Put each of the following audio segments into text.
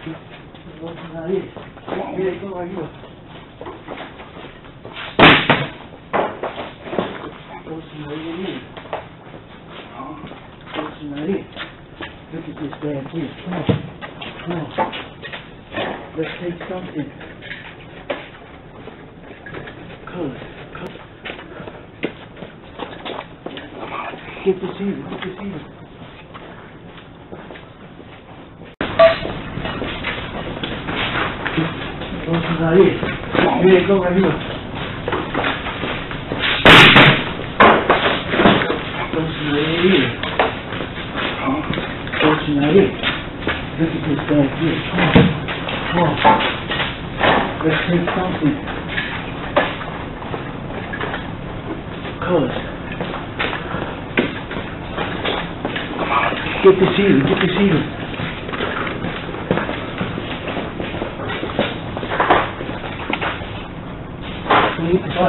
Look at this damn thing. Come on. Let's take something. Color. Come on. Get the cedar. Ahí, mire cómo arriba. Cocinaría. Look at this guy here. Come on. Let's take something. Colors. Come on. Get the cedar.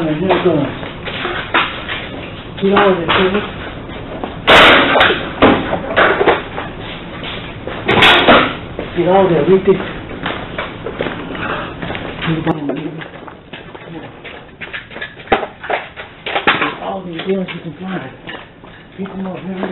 Bueno, yo no tomo. Tiramos de fuego. Tiramos de agüite. All these things you can find. Pick them up, here we go.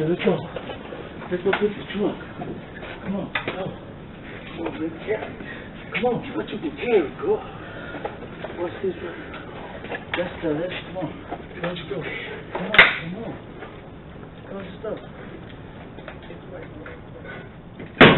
Come on. Come on. Come on. Stop.